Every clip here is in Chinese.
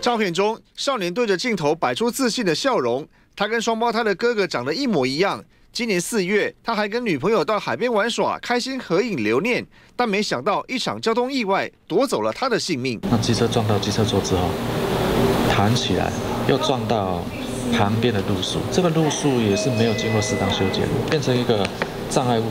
照片中，少年对着镜头摆出自信的笑容。他跟双胞胎的哥哥长得一模一样。今年4月，他还跟女朋友到海边玩耍，开心合影留念。但没想到，一场交通意外夺走了他的性命。那机车撞到机车座之后，弹起来，又撞到旁边的路树。这个路树也是没有经过适当修剪，变成一个障碍物。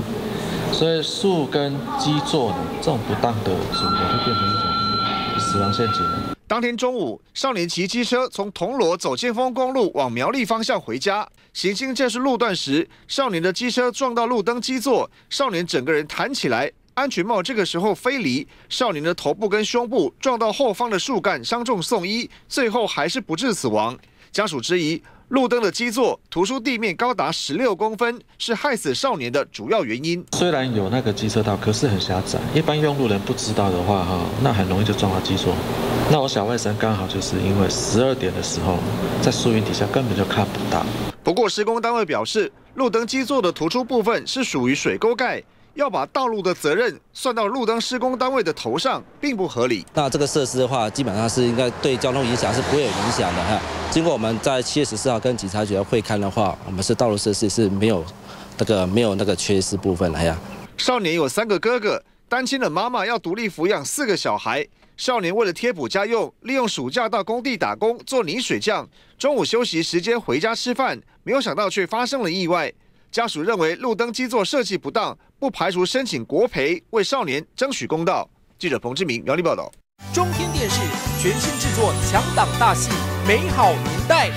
所以树跟基座呢，这种不当的组合就变成一种死亡陷阱了。当天中午，少年骑机车从铜锣走尖峰公路往苗栗方向回家，行经建设路段时，少年的机车撞到路灯基座，少年整个人弹起来，安全帽这个时候飞离，少年的头部跟胸部撞到后方的树干，伤重送医，最后还是不治死亡。家属质疑。 路灯的基座突出地面高达16公分，是害死少年的主要原因。虽然有那个机车道，可是很狭窄，一般用路人不知道的话，那很容易就撞到基座。那我小外甥刚好就是因为12点的时候，在树荫底下根本就看不到。不过施工单位表示，路灯基座的突出部分是属于水沟盖。 要把道路的责任算到路灯施工单位的头上，并不合理。那这个设施的话，基本上是应该对交通影响是不会有影响的哈。经过我们在7月14号跟警察局的会勘的话，我们是道路设施是没有那个缺失部分的呀。少年有3个哥哥，单亲的妈妈要独立抚养4个小孩。少年为了贴补家用，利用暑假到工地打工做泥水匠，中午休息时间回家吃饭，没有想到却发生了意外。 家属认为路灯基座设计不当，不排除申请国赔，为少年争取公道。记者彭志明、苗栗报道。中天电视全新制作强档大戏《美好年代》。